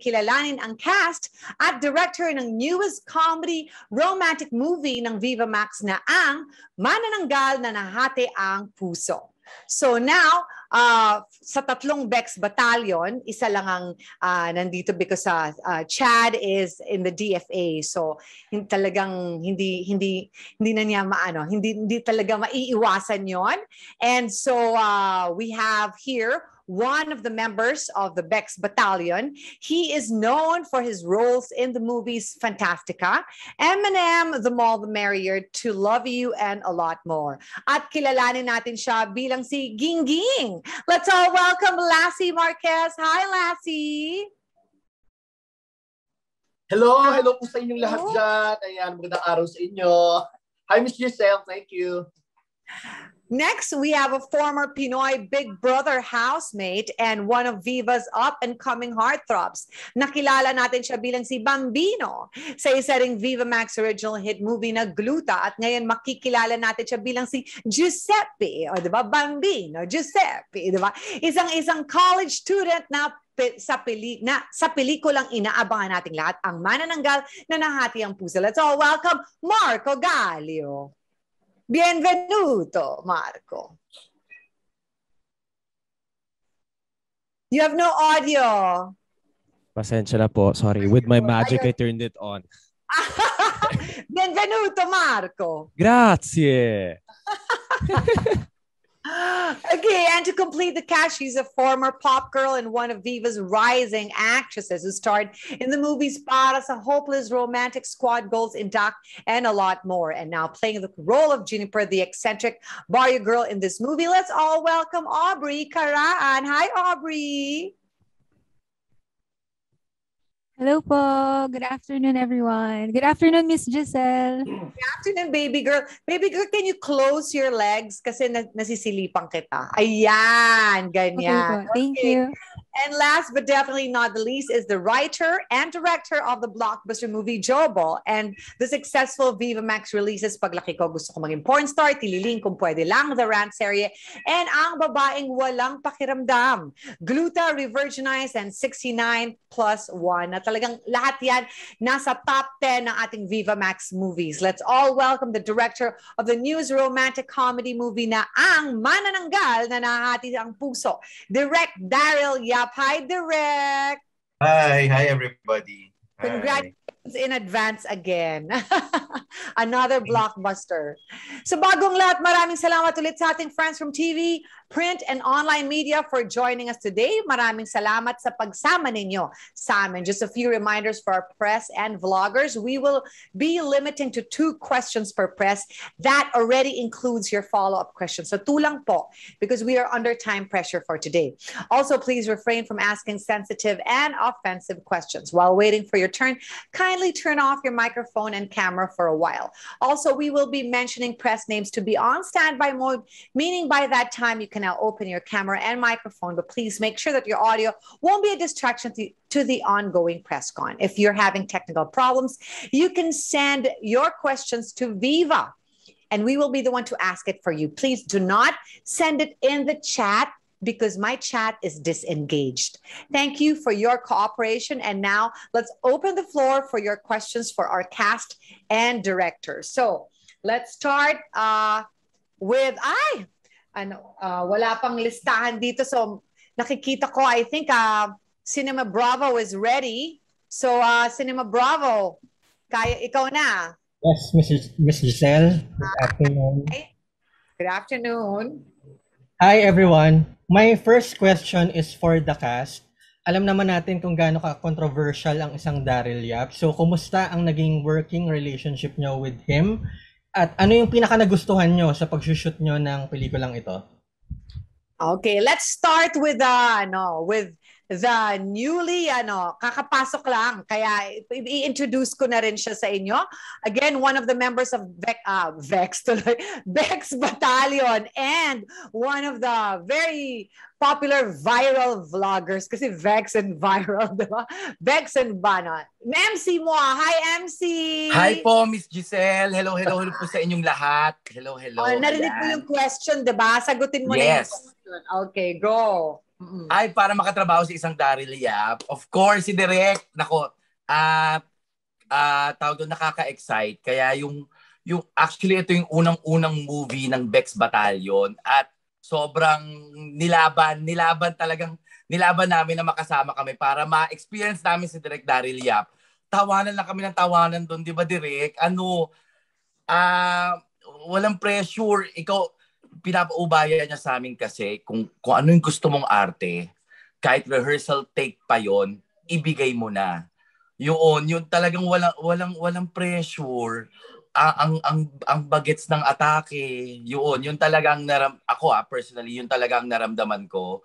kilalanin ang cast at director ng newest comedy romantic movie ng Viva Max na ang Manananggal na Nahati ang Puso. So now, sa tatlong Bex Battalion, isa lang ang nandito because Chad is in the DFA. So talagang hindi na niya maano, hindi talaga maiiwasan 'yon. And so we have here one of the members of the Bex Battalion. He is known for his roles in the movies Fantastica, M&M, The More the Merrier, To Love You, and a lot more. At kilalanin natin siya bilang si Gingging. Let's all welcome Lassie Marquez. Hi, Lassie! Hello! Hello po sa inyong lahat dyan. Ayan, magandang araw sa inyo. Hi, Miss Giselle. Thank you. Next, we have a former Pinoy Big Brother housemate and one of Viva's up-and-coming heartthrobs. Nakilala natin siya bilang si Bambino sa isa ring Viva Max original hit movie na Gluta. At ngayon, makikilala natin siya bilang si Giuseppe. O, diba? Bambino, Giuseppe, diba? Isang college student na sa pelikulang inaabangan natin lahat, ang Manananggal na Nahati ang Puso. Let's all welcome Marco Gallo. Bienvenuto, Marco. You have no audio. Pasensya na po. Sorry. With my magic, I turned it on. Bienvenuto, Marco. Grazie. Okay, and to complete the cast, she's a former pop girl and one of Viva's rising actresses who starred in the movies Paras, Hopeless Romantic Squad Goals, in Doc, and a lot more. And now playing the role of Juniper, the eccentric barrio girl in this movie, let's all welcome Aubrey Karaan. Hi, Aubrey. Hello po. Good afternoon, everyone. Good afternoon, Miss Giselle. Good afternoon, baby girl. Baby girl, can you close your legs? Kasi nasisilipan kita. Ayan, ganyan. Okay, thank you. And last but definitely not the least is the writer and director of the blockbuster movie Jobal and the successful Viva Max releases Pag Laki Ko Gusto Ko Maging Porn Star, Tililing Kung Pwede Lang, The Rant Serie, and Ang Babaeng Walang Pakiramdam, Gluta, Revirginized, and 69+1. Talagang lahat yan nasa top 10 ng ating Viva Max movies. Let's all welcome the director of the newest romantic comedy movie na ang Manananggal na Nahati ang Puso, Direk Darryl Yap. Hi, Direk! Hi! Hi, everybody! Hi. Congratulations in advance again. Another blockbuster. So bagong lahat, maraming salamat ulit sa ating friends from TV, print and online media for joining us today. Maraming salamat sa pagsama ninyo sa amin. Just a few reminders for our press and vloggers. We will be limiting to 2 questions per press. That already includes your follow-up questions. So tulang po, because we are under time pressure for today. Also, please refrain from asking sensitive and offensive questions. While waiting for your turn, kindly turn off your microphone and camera for a while. Also, we will be mentioning press names to be on standby mode, meaning by that time you can now open your camera and microphone, but please make sure that your audio won't be a distraction to the ongoing press con. If you're having technical problems, you can send your questions to Viva and we will be the one to ask it for you. Please do not send it in the chat because my chat is disengaged. Thank you for your cooperation. And now let's open the floor for your questions for our cast and directors. So let's start with wala pang listahan dito. So, nakikita ko, I think Cinema Bravo is ready. So, Cinema Bravo, kaya ikaw na. Yes, Miss Giselle. Good afternoon. Hi. Good afternoon. Hi, everyone. My first question is for the cast. Alam naman natin kung gaano ka-controversial ang isang Darryl Yap. So, kumusta ang naging working relationship niyo with him? At ano yung pinaka nagustuhan nyo sa pag-shoot nyo ng pelikulang ito? Okay, let's start with the newly kakapasok lang kaya i-introduce ko na rin siya sa inyo. Again, one of the members of Bex Battalion and one of the very popular viral vloggers kasi Bex and viral, diba? Bex and Bana. MC mo. Hi, MC! Hi po, Miss Giselle. Hello, hello, hello po sa inyong lahat. Hello, hello. Oh, narinig mo yung question, diba? Sagutin mo na yung question. Okay, go. Mm-hmm. Ay, para makatrabaho si isang Darryl Yap. Of course, si Direk, nako, tawag doon, nakaka-excite. Kaya yung actually ito yung unang-unang movie ng Bex Battalion at sobrang nilaban namin na makasama kami para ma-experience namin si Direk Darryl Yap. Tawanan lang kami ng tawanan doon, di ba Direk? Ano, walang pressure. Ikaw, pinapaubayan niya sa amin kasi kung ano yung gusto mong arte, kahit rehearsal take pa yon, ibigay mo na. Yun talagang walang pressure. Ang bagets ng atake, yun talagang personally, yun talagang naramdaman ko.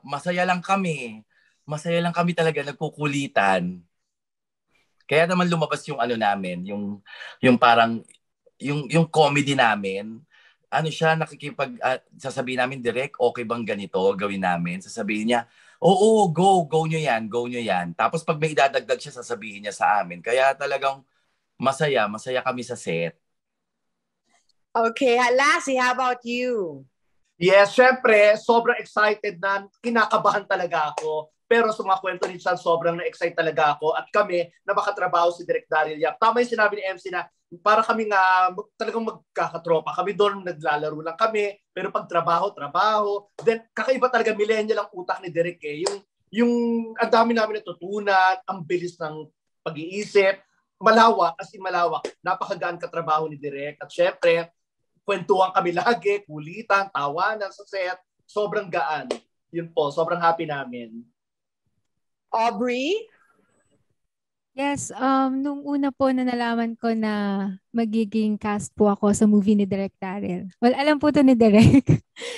Masaya lang kami talaga, nagkukulitan. Kaya naman lumabas yung ano namin, yung parang yung comedy namin. Ano siya, sasabihin namin direct, okay bang ganito gawin namin? Sasabihin niya, oo, go nyo yan. Tapos pag may idadagdag siya, sasabihin niya sa amin. Kaya talagang Masaya kami sa set. Okay, Lassie, how about you? Yes, syempre, sobrang excited na, kinakabahan talaga ako. Pero sa mga kwento ni Chan, sobrang na-excite talaga ako at kami na makatrabaho si Direk Darryl Yap. Tama yung sinabi ni MC na para kami nga talagang magkakatropa. Kami doon naglalaro lang kami, pero pag trabaho. Then kakaiba talaga, millennial ang utak ni Direk eh. Yung ang dami namin natutunan, ang bilis ng pag-iisip, malawak, napakagaan katrabaho ni Direk. At syempre, kwentuhan kami lagi, kulitan, tawanan sa set. Sobrang gaan. Yun po, sobrang happy namin. Aubrey? Yes, nung una po na nalaman ko na magiging cast po ako sa movie ni Direk Darryl. Well, alam po to ni Direk.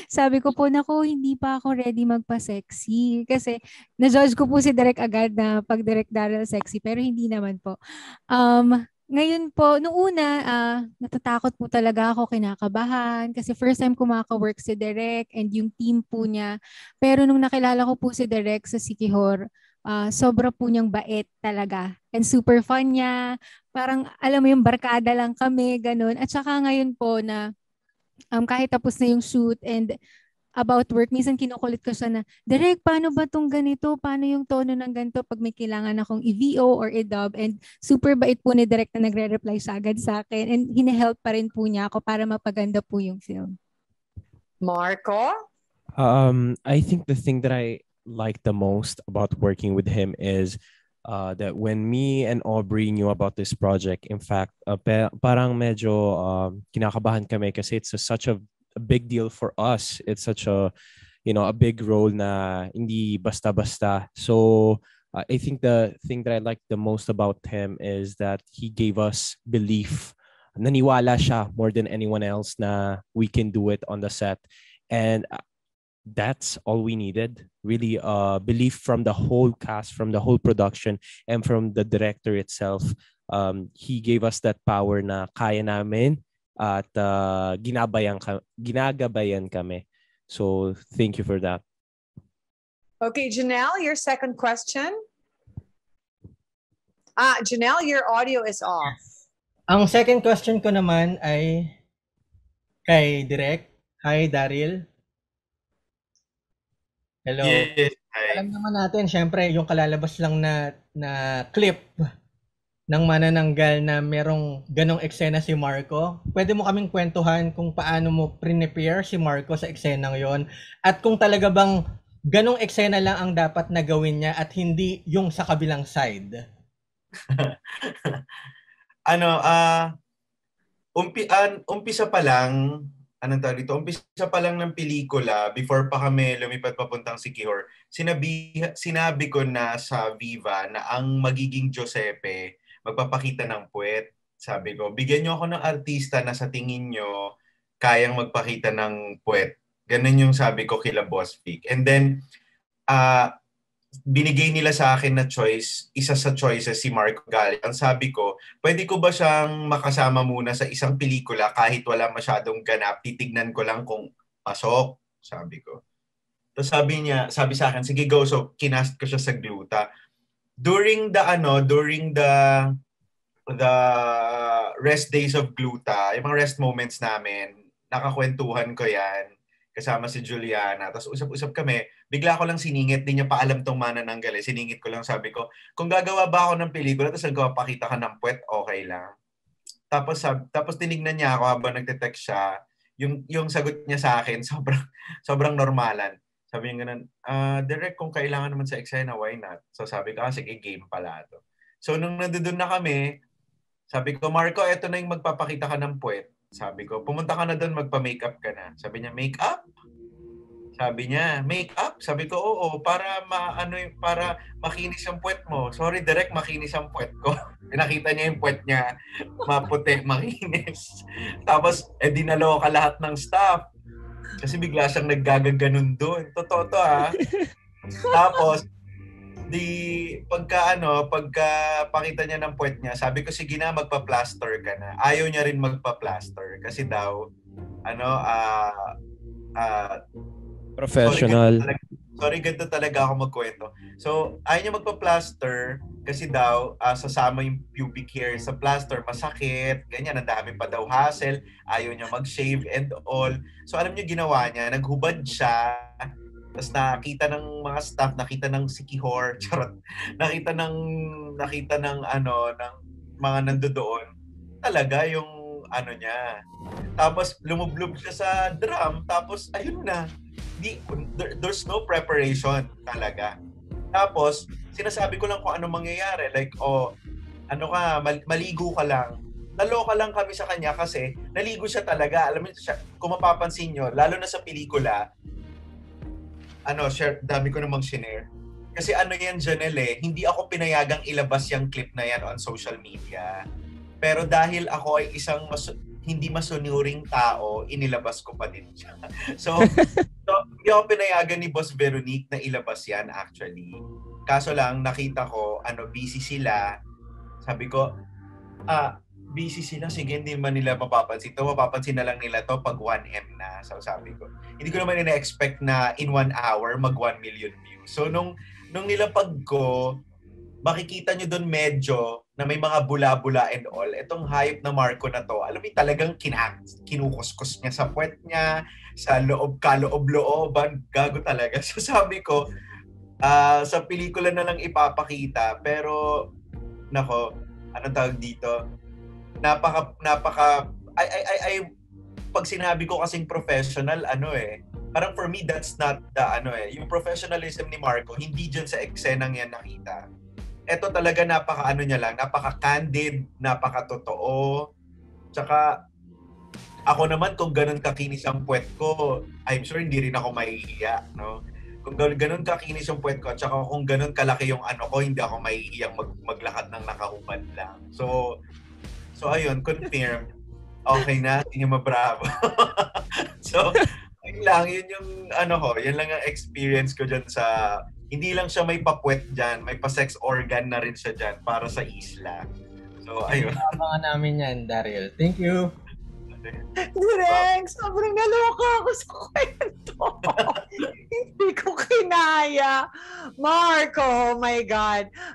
Sabi ko po, naku, hindi pa ako ready magpa-sexy. Kasi na-judge ko po si Direk agad na pag Direk Darryl sexy, pero hindi naman po. Ngayon po, nung una, natatakot po talaga ako, kinakabahan. Kasi first time kumaka-work si Direk and yung team po niya. Pero nung nakilala ko po si Direk sa City Horror, sobra po niyang bait talaga. And super fun niya. Parang alam mo yung barkada lang kami, ganun. At saka ngayon po na kahit tapos na yung shoot and about work, minsan kinukulit ko siya na, Direk, paano ba tong ganito? Paano yung tono ng ganito pag may kailangan akong i-VO or i-dub? And super bait po ni Direk na nagre-reply siya agad sa akin. And hinahelp pa rin po niya ako para mapaganda po yung film. Marco? I think the thing that I like the most about working with him is that when me and Aubrey knew about this project, in fact, parang medyo kinakabahan kami kasi it's such a big deal for us. It's such a big role na hindi basta-basta. So I think the thing that I like the most about him is that he gave us belief. Naniwala siya more than anyone else na we can do it on the set. And that's all we needed, really, belief from the whole cast, from the whole production, and from the director itself. He gave us that power na kaya namin at ginagabayan kami. So thank you for that. Okay, Janelle, your second question. Janelle, your audio is off. Ang second question ko naman ay kay Direk. Hi, Darryl. Hello. Yes. Alam naman natin, syempre, yung kalalabas lang na clip ng Manananggal na merong ganong eksena si Marco. Pwede mo kaming kwentuhan kung paano mo prepare si Marco sa eksena ngayon at kung talaga bang ganong eksena lang ang dapat na gawin niya at hindi yung sa kabilang side. Umpisa pa lang, anong tawag dito? Umpisa pa lang ng pelikula, before pa kami lumipat papuntang Siquijor, sinabi ko na sa Viva na ang magiging Giuseppe, magpapakita ng puwet. Sabi ko, bigyan nyo ako ng artista na sa tingin nyo kayang magpakita ng puwet. Ganun yung sabi ko kila Boss Vic. And then, binigay nila sa akin na choice, isa sa choices si Marco Gallo. Ang sabi ko, pwede ko ba siyang makasama muna sa isang pelikula kahit wala masyadong ganap? Titignan ko lang kung pasok, sabi ko. Tapos sabi sa akin, sige go. So, kinast ko siya sa Gluta. During the rest days of Gluta, yung mga rest moments namin, nakakwentuhan ko yan. kasama si Juliana. Tapos usap-usap kami. Bigla ko lang siningit. Di niya pa alam tong Manananggal. Siningit ko lang. Sabi ko, kung gagawa ba ako ng pelikula, tapos nagpapakita ka ng puwet, okay lang. Tapos tinignan niya ako habang nagte-text siya. Yung sagot niya sa akin, sobrang normalan. Sabi niya ganun, direct kung kailangan naman sa eksena, why not? So sabi ko, sige, game pala ito. So nung nandun na kami, sabi ko, Marco, eto na yung magpapakita ka ng puwet. Sabi ko, pumunta ka na doon, magpa-makeup ka na. Sabi niya, makeup? Sabi niya, makeup? Sabi ko, oo, para makinis ang puwet mo. Sorry, direct makinis ang puwet ko. Nakita niya yung puwet niya, maputi, makinis. Tapos, dinaloka lahat ng staff. Kasi bigla siyang naggagaganon doon. Totoo to, ha? Tapos, pagka pakita niya ng puwet niya, sabi ko, sige na, magpa-plaster ka na. Ayaw niya rin magpa-plaster. Kasi daw, professional. Sorry, ganito talaga ako magkwento. So, ayaw niya magpa-plaster kasi daw, sasama yung pubic hair sa plaster, masakit, ganyan, ang dami pa daw hassle, ayaw niya mag-shave and all. So, alam niyo, ginawa niya, naghubad siya, tapos nakita ng mga staff, nakita ng Siquijor, charot, nakita ng mga nandoon, talaga yung niya. Tapos, lumublob siya sa drum, tapos, ayun na. There's no preparation talaga. Tapos, sinasabi ko lang kung ano mangyayari. Like, maligo ka lang. Naloka lang kami sa kanya kasi naligo siya talaga. Alam mo, kung mapapansin nyo, lalo na sa pelikula, share, dami ko namang share. Kasi yan, Janelle, hindi ako pinayagang ilabas yung clip na yan on social media. Pero dahil ako ay isang hindi masunuring tao, inilabas ko pa din siya. So hindi ako pinayagan ni Boss Veronique na ilabas yan actually. Kaso lang, nakita ko, busy sila. Sabi ko, busy sila. Sige, hindi man nila mapapansin ito. Mapapansin na lang nila to pag 1M na. So sabi ko, hindi ko naman ina-expect na in 1 hour, mag 1 million views. So nung nilapag ko, makikita nyo doon medyo na may mga bula-bula and all. Itong hype na Marco na to, alam mo talagang kinukuskus niya sa puwet niya, sa kaloob-looban, gago talaga. So sabi ko, sa pelikula na lang ipapakita, pero, nako, anong tawag dito? Napaka, pag sinabi ko kasing professional, parang for me, that's not yung professionalism ni Marco, hindi dyan sa eksenang yan nakita. Eto talaga napaka niya lang, napaka-candid, napaka-totoo. Tsaka, ako naman kung ganun kakinis ang puwet ko, I'm sure hindi rin ako mahihiya, no? Kung ganun kakinis yung puwet ko, tsaka kung ganun kalaki yung ko, hindi ako mahihiyang maglakad ng nakahubad lang. So ayun, confirm. Okay na, Cinema Bravo. So, yun lang, yun yung yun lang ang experience ko dyan sa... Hindi lang siya may papuwet dyan, may pa-sex organ na rin siya dyan para sa isla. So, ayun. Abangan namin yan, Darryl. Thank you. Direk, sobrang naloka ako sa kwento. Hindi ko kinaya. Marco, oh my God.